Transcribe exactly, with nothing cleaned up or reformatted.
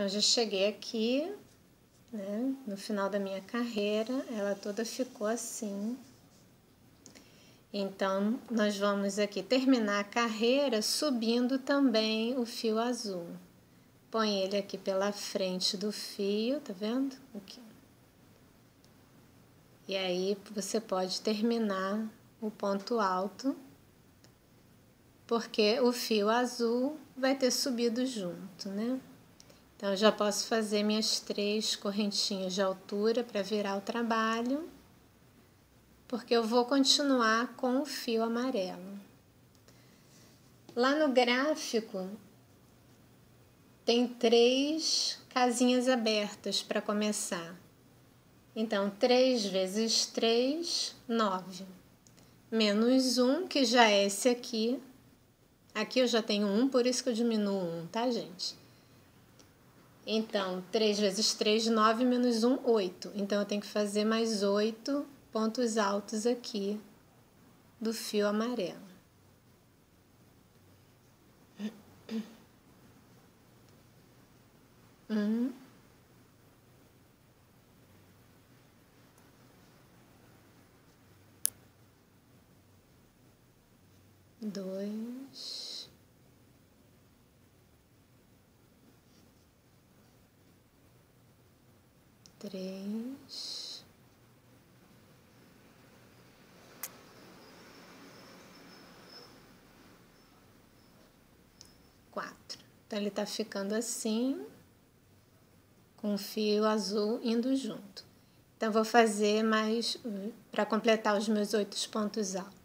Então, já cheguei aqui, né, no final da minha carreira, ela toda ficou assim. Então, nós vamos aqui terminar a carreira subindo também o fio azul. Põe ele aqui pela frente do fio, tá vendo? Aqui. E aí, você pode terminar o ponto alto, porque o fio azul vai ter subido junto, né? Então, eu já posso fazer minhas três correntinhas de altura para virar o trabalho, porque eu vou continuar com o fio amarelo. Lá no gráfico, tem três casinhas abertas para começar. Então, três vezes três, nove. Menos um, que já é esse aqui. Aqui eu já tenho um, por isso que eu diminuo um, tá, gente? Então, três vezes três, nove, menos um, oito. Então, eu tenho que fazer mais oito pontos altos aqui do fio amarelo. Um. Dois. Três. Quatro. Então, ele tá ficando assim, com o fio azul indo junto. Então, vou fazer mais, para completar os meus oito pontos altos.